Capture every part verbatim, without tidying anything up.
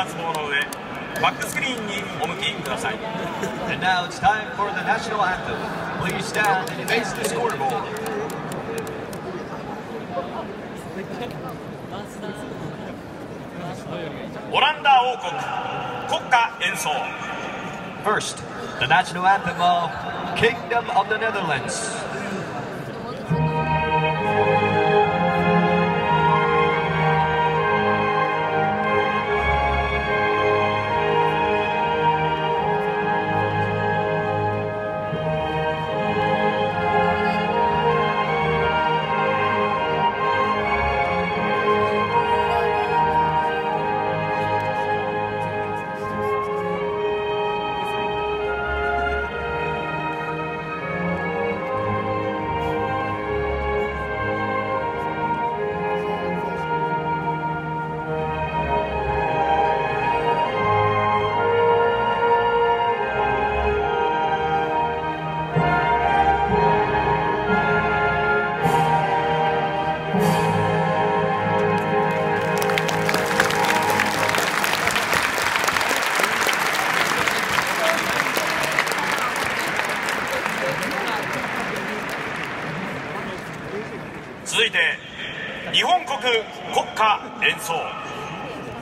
発棒の上、バックスクリーンにお向きください。And now it's time for the national anthem. Please stand and face the scoreboard. First, the national anthem of Kingdom of the Netherlands.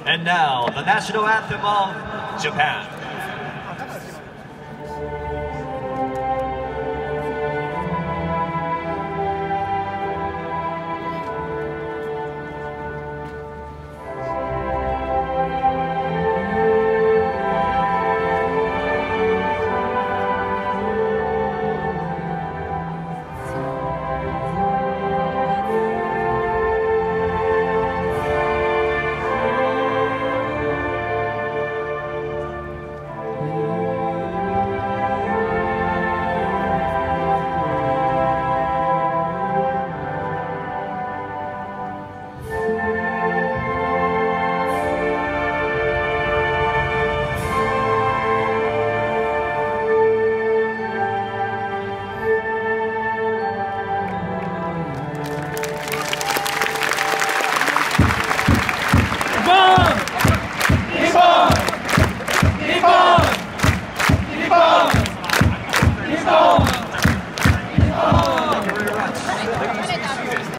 And now, the national anthem of Japan.